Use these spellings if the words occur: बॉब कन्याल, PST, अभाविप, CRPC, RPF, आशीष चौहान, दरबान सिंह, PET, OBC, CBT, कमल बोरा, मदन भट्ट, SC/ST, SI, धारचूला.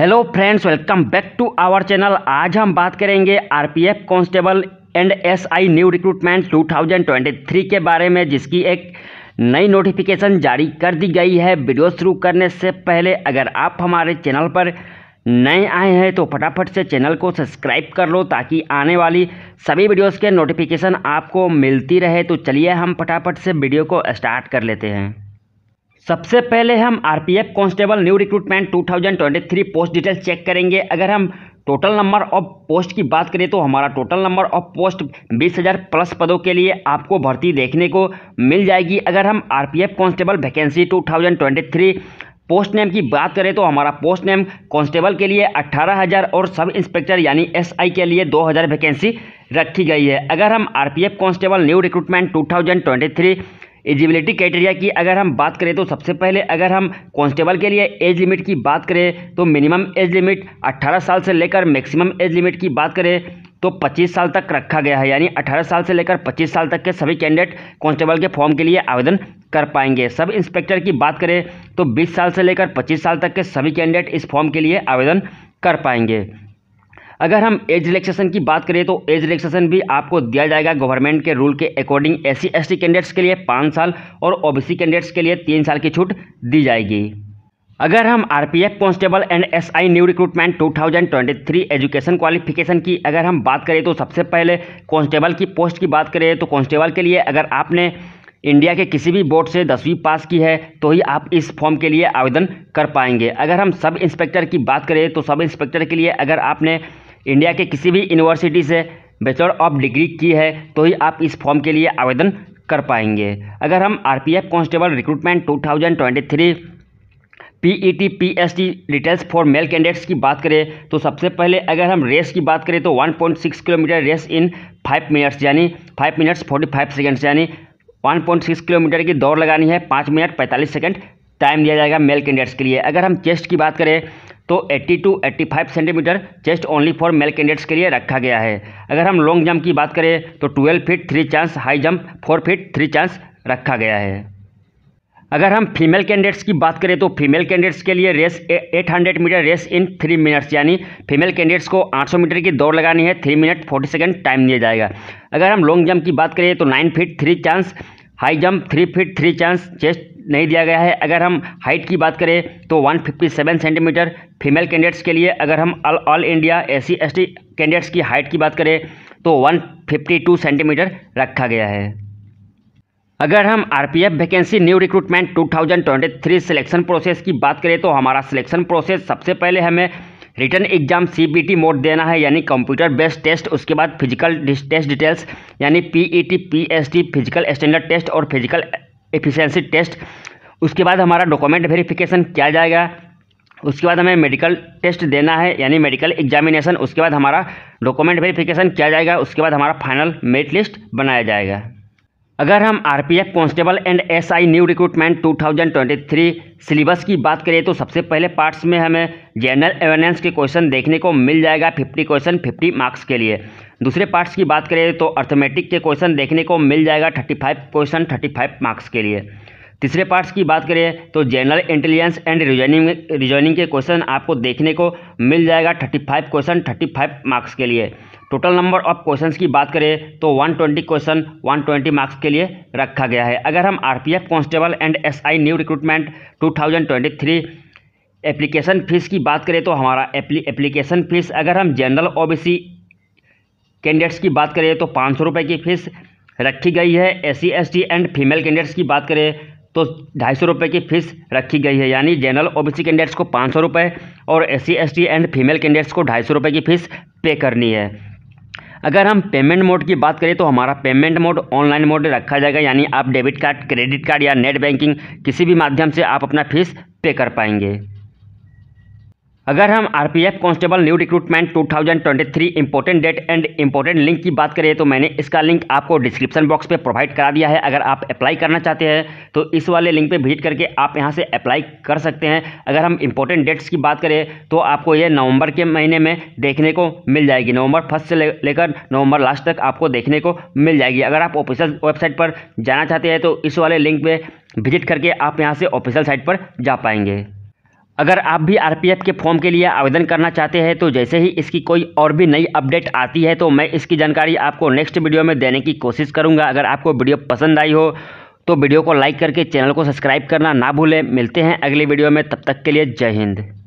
Hello friends, welcome back to our channel. आज हम बात करेंगे RPF constable and SI new recruitment 2023 के बारे में, जिसकी एक नई नोटिफिकेशन जारी कर दी गई है। वीडियो शुरू करने से पहले अगर आप हमारे चैनल पर नए आए हैं तो फटाफट से चैनल को सब्सक्राइब कर लो ताकि आने वाली सभी वीडियोस के नोटिफिकेशन आपको मिलती रहे। तो चलिए हम फटाफट से वीडियो को स्टार्ट कर लेते हैं। सबसे पहले हम RPF constable new recruitment 2023 post detail check करेंगे। अगर हम टोटल नंबर ऑफ पोस्ट की बात करें तो हमारा total number of post 20,000 plus पदों के लिए आपको भर्ती देखने को मिल जाएगी। अगर हम RPF constable vacancy 2023 post name की बात करें तो हमारा पोस्ट नेम कांस्टेबल के लिए 18,000 और सब इंस्पेक्टर यानी एसआई के लिए 2,000 वैकेंसी रखी गई है। अगर हम RPF constable new recruitment 2023 eligibility criteria की अगर हम बात करें तो सबसे पहले अगर हम कांस्टेबल के लिए एज लिमिट की बात करें तो मिनिमम एज लिमिट 18 साल से लेकर मैक्सिमम एज लिमिट की बात करें तो 25 साल तक रखा गया है, यानी 18 साल से लेकर 25 साल तक के सभी कैंडिडेट कांस्टेबल के फॉर्म के लिए आवेदन कर पाएंगे। सब इंस्पेक्टर की बात करें तो 20 साल से लेकर 25 साल तक के सभी कैंडिडेट इस फॉर्म के लिए आवेदन कर पाएंगे। अगर हम एज रिलैक्सेशन की बात करें तो एज रिलैक्सेशन भी आपको दिया जाएगा गवर्नमेंट के रूल के अकॉर्डिंग। SC/ST कैंडिडेट्स के लिए 5 साल और OBC कैंडिडेट्स के लिए 3 साल की छूट दी जाएगी। अगर हम RPF constable and SI new recruitment 2023 education qualification की अगर हम बात करें तो सबसे पहले कांस्टेबल की पोस्ट की बात करें तो कांस्टेबल के लिए अगर आपने इंडिया के किसी भी बोर्ड से 10वीं पास की है तो ही आप इस फॉर्म के लिए आवेदन कर पाएंगे। अगर हम सब इंस्पेक्टर की बात करें तो सब इंस्पेक्टर के लिए अगर आपने इंडिया के किसी भी यूनिवर्सिटी से बैचलर ऑफ डिग्री की है तो ही आप इस फॉर्म के लिए आवेदन कर पाएंगे। अगर हम RPF constable recruitment 2023 PET PST details for male candidates की बात करें तो सबसे पहले अगर हम रेस की बात करें तो 1.6 किलोमीटर रेस इन 5 मिनट्स यानी 5 मिनट्स 45 सेकेंड्स यानी 1.6 किलोमीटर की दौड़ लगानी है। 5 मिनट 45 सेकंड टाइम दिया जाएगा मेल कैंडिडेट्स के लिए। अगर हम चेस्ट की बात करें तो 80 to 85 centimetre chest only for male candidates के लिए रखा गया है। अगर हम लॉन्ग जंप की बात करें तो 12 feet 3 chance, high jump 4 feet 3 chance रखा गया है। अगर हम फीमेल कैंडिडेट्स की बात करें तो फीमेल कैंडिडेट्स के लिए race 800 metre race in 3 minutes यानी फीमेल कैंडिडेट्स को 800 मीटर की दौड़ लगानी है। 3 मिनट 40 सेकंड टाइम दिया जाएगा। अगर हम लॉन्ग जंप की बात करें तो 9 feet 3 chance, high jump 3 feet 3 chance, chest नहीं दिया गया है। अगर हम हाइट की बात करें तो 157 सेंटीमीटर फीमेल कैंडिडेट्स के लिए। अगर हम ऑल इंडिया SC/ST कैंडिडेट्स की हाइट की बात करें तो 152 सेंटीमीटर रखा गया है। अगर हम RPF vacancy new recruitment 2023 selection process की बात करें तो हमारा सिलेक्शन प्रोसेस सबसे पहले हमें रिटर्न एग्जाम CBT मोड देना है यानी कंप्यूटर बेस्ड टेस्ट, उसके बाद फिजिकल टेस्ट डिटेल्स यानी PET PST physical standard test और फिजिकल एफिशिएंसी टेस्ट, उसके बाद हमारा डॉक्यूमेंट वेरिफिकेशन किया जाएगा, उसके बाद हमें मेडिकल टेस्ट देना है यानी मेडिकल एग्जामिनेशन, उसके बाद हमारा डॉक्यूमेंट वेरिफिकेशन किया जाएगा, उसके बाद हमारा फाइनल मेरिट लिस्ट बनाया जाएगा। अगर हम RPF constable and SI new recruitment 2023 syllabus की बात करें तो सबसे पहले पार्ट्स में हमें जनरल अवेयरनेस के क्वेश्चन देखने को मिल जाएगा, 50 क्वेश्चन 50 मार्क्स के लिए। दूसरे पार्ट्स की बात करें तो अर्थमेटिक के क्वेश्चन देखने को मिल जाएगा, 35 क्वेश्चन 35 मार्क्स के लिए। तीसरे पार्ट्स की बात करें तो जनरल इंटेलिजेंस एंड रीजनिंग के क्वेश्चन आपको देखने को मिल जाएगा, 35 क्वेश्चन 35 मार्क्स के लिए। टोटल नंबर ऑफ क्वेश्चंस की बात करें तो 120 क्वेश्चन 120 मार्क्स के लिए रखा गया है। अगर हम RPF constable and SI new recruitment 2023 application fees की बात करें तो हमारा एप्लीकेशन फ़ीस अगर हम जनरल OBC कैंडिडेट्स की बात करें तो 500 रुपये की फ़ीस रखी गई है। SC/ST एंड फीमेल कैंडिडेट्स की बात करें तो 250 रुपये की फ़ीस रखी गई है, यानी जनरल OBC कैंडिडेट्स को 500 रुपये और SC/ST एंड फीमेल कैंडिडेट्स को 250 रुपये की फ़ीस पे करनी है। अगर हम पेमेंट मोड की बात करें तो हमारा पेमेंट मोड ऑनलाइन मोड रखा जाएगा, यानी आप डेबिट कार्ड, क्रेडिट कार्ड या नेट बैंकिंग किसी भी माध्यम से आप अपना फ़ीस पे कर पाएंगे। अगर हम RPF constable new recruitment 2023 important date and important link की बात करें तो मैंने इसका लिंक आपको डिस्क्रिप्शन बॉक्स पे प्रोवाइड करा दिया है। अगर आप अप्लाई करना चाहते हैं तो इस वाले लिंक पे विजिट करके आप यहां से अप्लाई कर सकते हैं। अगर हम इंपॉर्टेंट डेट्स की बात करें तो आपको ये नवंबर के महीने में देखने को मिल जाएगी, नवंबर 1 से लेकर नवंबर लास्ट तक आपको देखने को मिल जाएगी। अगर आप ऑफिशियल वेबसाइट पर जाना चाहते हैं तो इस वाले लिंक पर विजिट करके आप यहाँ से ऑफिशियल साइट पर जा पाएंगे। अगर आप भी आरपीएफ के फॉर्म के लिए आवेदन करना चाहते हैं तो जैसे ही इसकी कोई और भी नई अपडेट आती है तो मैं इसकी जानकारी आपको नेक्स्ट वीडियो में देने की कोशिश करूंगा। अगर आपको वीडियो पसंद आई हो तो वीडियो को लाइक करके चैनल को सब्सक्राइब करना ना भूलें। मिलते हैं अगली वीडियो में, तब तक के लिए जय हिंद।